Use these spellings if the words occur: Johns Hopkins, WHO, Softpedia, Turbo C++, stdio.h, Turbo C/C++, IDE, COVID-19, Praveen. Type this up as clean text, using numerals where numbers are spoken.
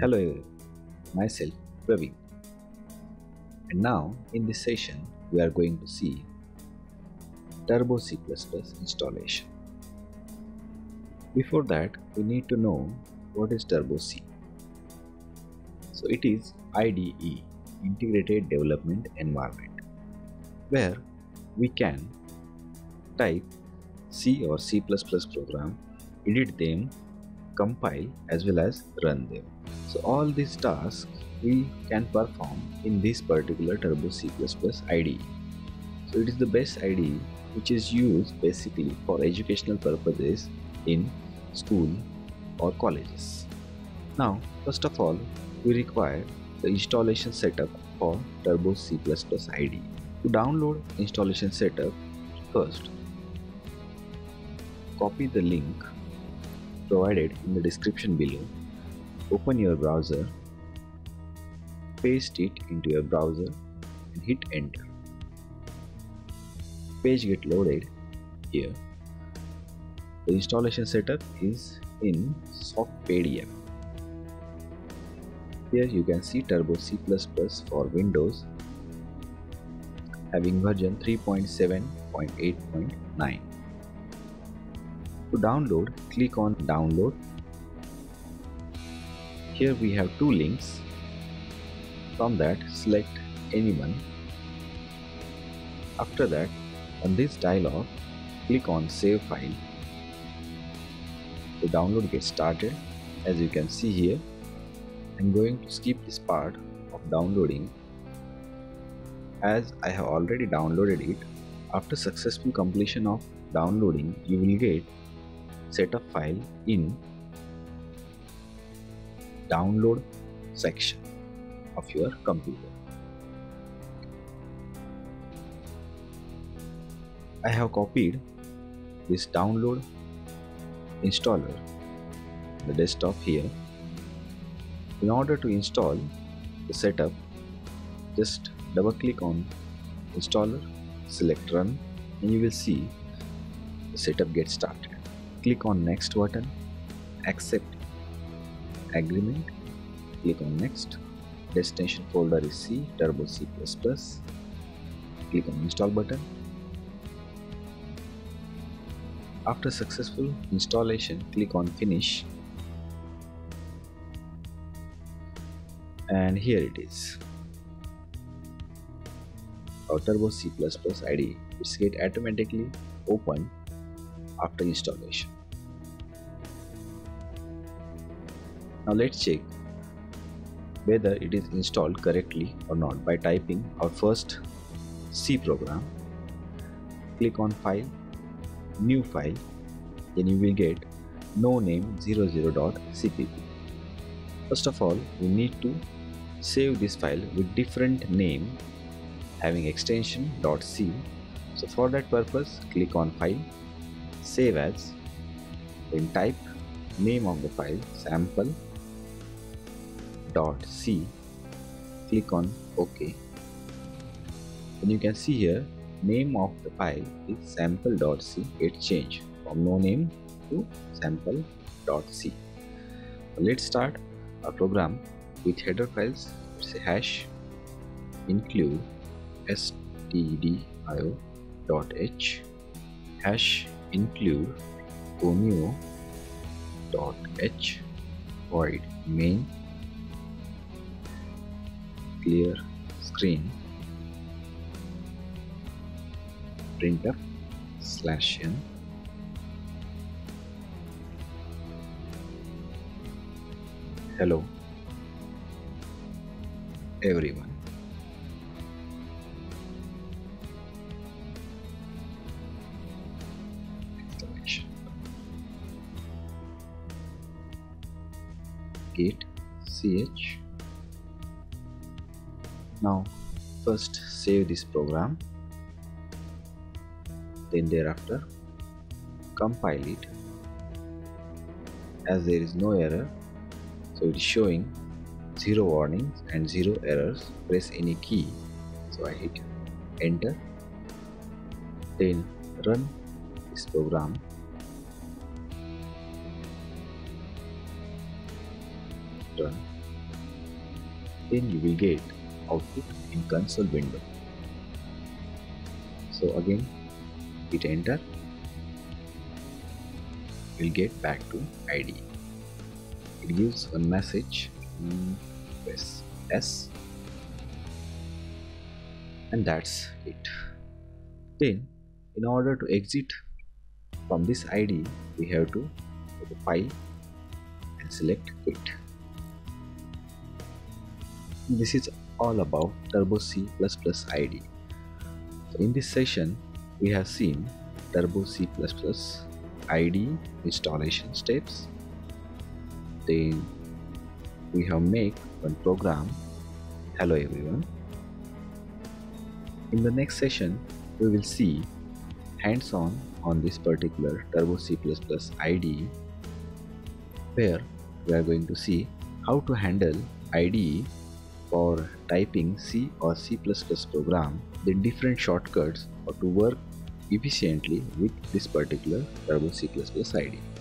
Hello everyone, myself Praveen, and now in this session we are going to see Turbo C++ installation. Before that we need to know what is Turbo C. So it is IDE, Integrated Development Environment, where we can type C or C++ program, edit them, compile as well as run them. So all these tasks we can perform in this particular Turbo C++ IDE. So it is the best IDE which is used basically for educational purposes in school or colleges. Now first of all we require the installation setup for Turbo C++ IDE. To download installation setup, first copy the link provided in the description below, open your browser, paste it into your browser and hit enter. Page get loaded here. The installation setup is in Softpedia. Here you can see Turbo C++ for Windows having version 3.7.8.9. To download, click on download. Here we have two links. From that, select any one. After that, on this dialog, click on save file. The download gets started, as you can see here. I'm going to skip this part of downloading as I have already downloaded it. After successful completion of downloading, you will get setup file in download section of your computer. I have copied this download installer the desktop here. In order to install the setup, just double click on installer, select run, and you will see the setup gets started. Click on next button, accept agreement, click on next. Destination folder is C, Turbo C++. Click on install button. After successful installation, click on finish. And here it is, our Turbo C++ IDE, which gets automatically opened after installation. Now let's check whether it is installed correctly or not by typing our first C program. Click on file, new file, then you will get no name 00.cpp. First of all, we need to save this file with different name having extension .c. So for that purpose, click on file, save as, then type name of the file sample.c, click on OK. And you can see here name of the file is sample.c, it changed from no name to sample.c. Let's start a program with header files. Let's say hash include stdio.h, hash include comio.h, void main, clear screen, printf /n, hello everyone. Get ch. Now first save this program, then thereafter compile it. As there is no error, so it is showing 0 warnings and 0 errors. Press any key, so I hit enter, then run this program. Done. then you will get output in console window. So again hit enter, we'll get back to IDE. It gives one message, press S, and that's it. Then in order to exit from this IDE, we have to go to file and select quit. This is all about Turbo C++ IDE. So in this session we have seen Turbo C++ IDE installation steps. Then we have made one program. Hello everyone. In the next session we will see hands-on on this particular Turbo C++ IDE, where we are going to see how to handle IDE for typing C or C++ program, the different shortcuts, or to work efficiently with this particular Turbo C++ IDE.